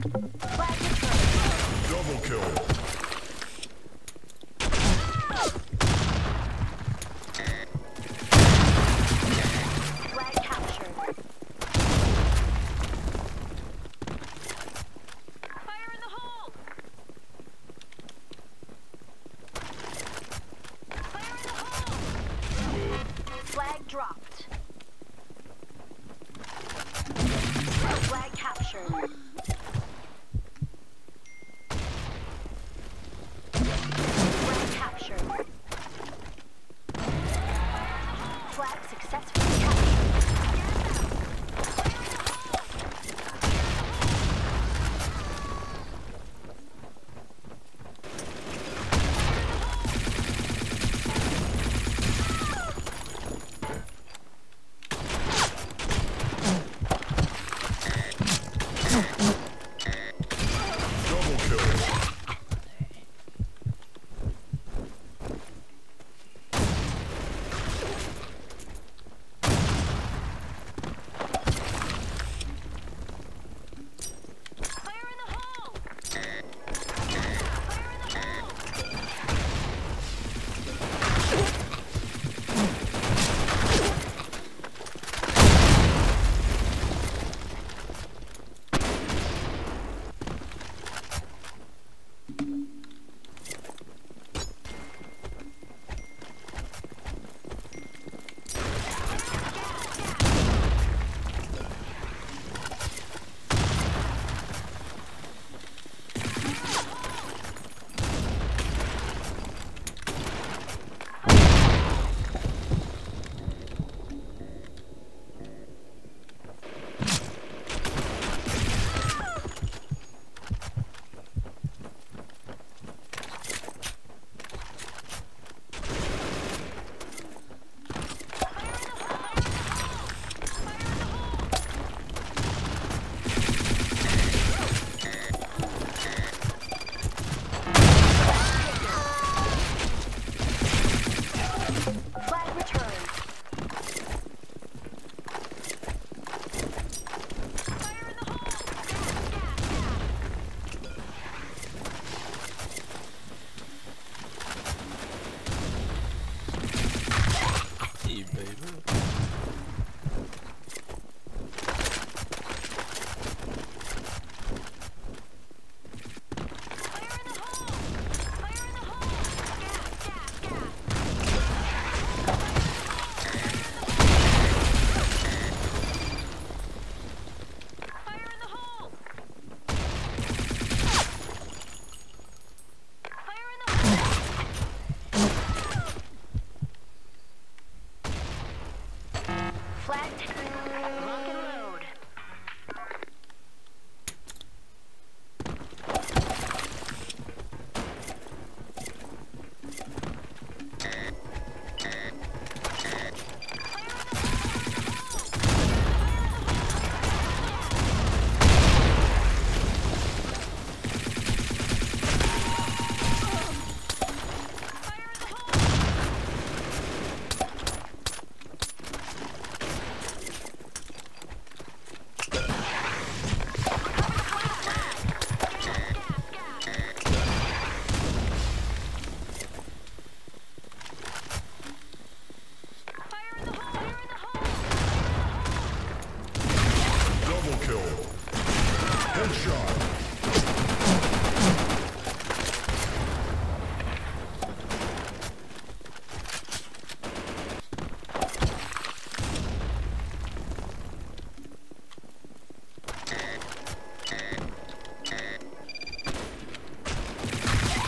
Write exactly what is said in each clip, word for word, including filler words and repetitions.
Double kill.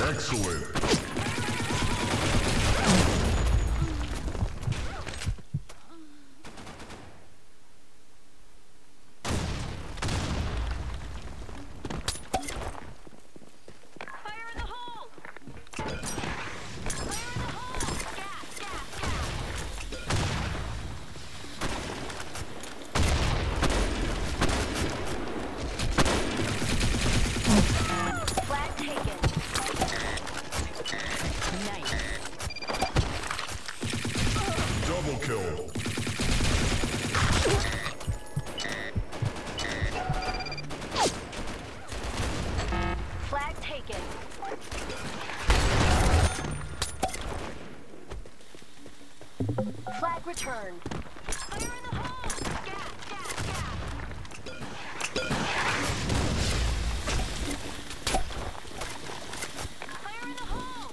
Excellent. returned. Fire in the hole! Gas, gas, gas! Fire in the hole! Fire in the hole!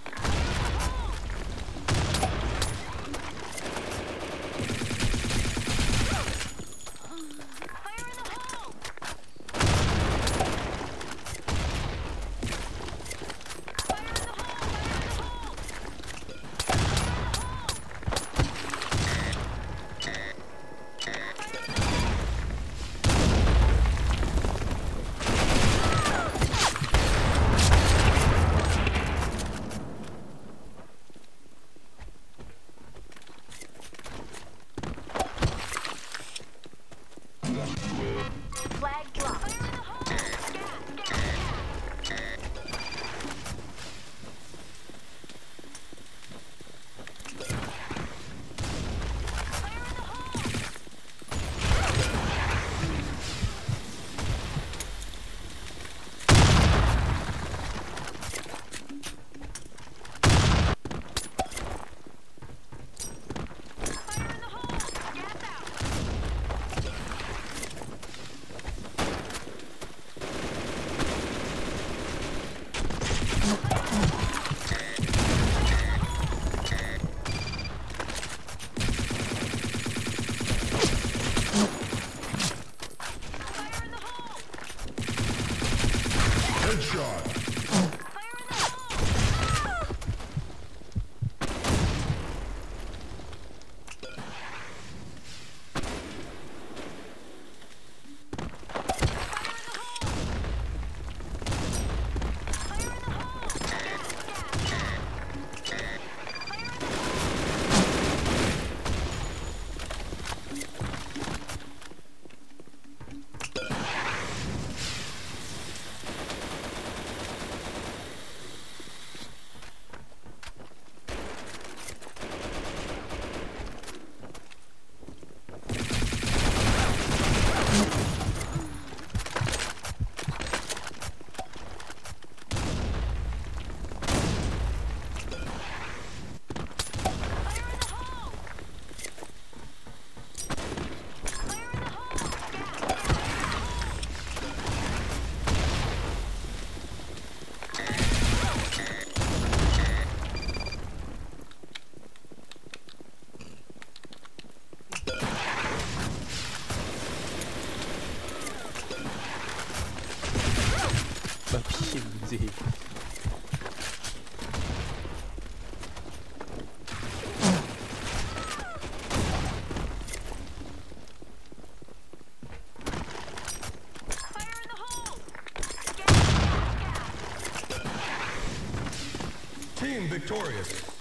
Fire in the hole! Victorious.